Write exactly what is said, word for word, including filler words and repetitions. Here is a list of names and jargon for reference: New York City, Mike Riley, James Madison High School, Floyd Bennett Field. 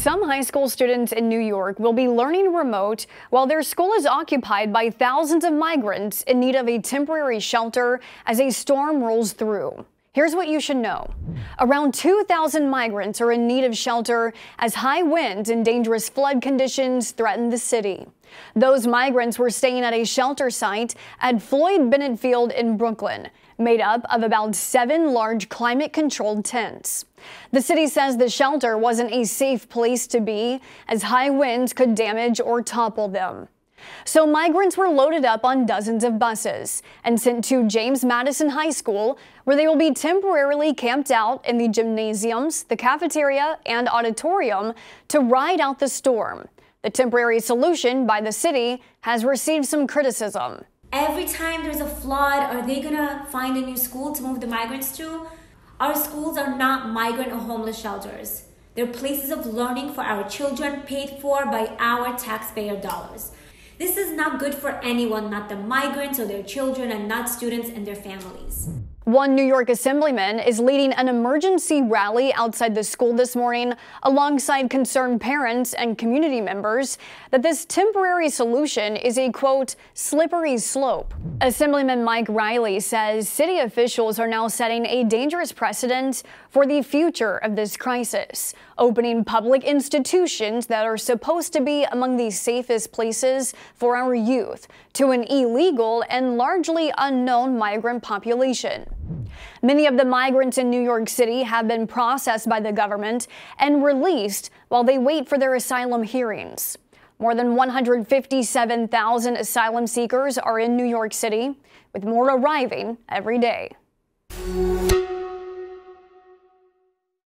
Some high school students in New York will be learning remote while their school is occupied by thousands of migrants in need of a temporary shelter as a storm rolls through. Here's what you should know. Around two thousand migrants are in need of shelter as high winds and dangerous flood conditions threaten the city. Those migrants were staying at a shelter site at Floyd Bennett Field in Brooklyn, made up of about seven large climate-controlled tents. The city says the shelter wasn't a safe place to be, as high winds could damage or topple them. So migrants were loaded up on dozens of buses and sent to James Madison High School, where they will be temporarily camped out in the gymnasiums, the cafeteria, and auditorium to ride out the storm. The temporary solution by the city has received some criticism. Every time there's a flood, are they gonna find a new school to move the migrants to? Our schools are not migrant or homeless shelters. They're places of learning for our children, paid for by our taxpayer dollars. This is not good for anyone, not the migrants or their children, and not students and their families. One New York assemblyman is leading an emergency rally outside the school this morning alongside concerned parents and community members that this temporary solution is a, quote, slippery slope. Assemblyman Mike Riley says city officials are now setting a dangerous precedent for the future of this crisis, opening public institutions that are supposed to be among the safest places for our youth to an illegal and largely unknown migrant population. Many of the migrants in New York City have been processed by the government and released while they wait for their asylum hearings. More than one hundred fifty-seven thousand asylum seekers are in New York City, with more arriving every day.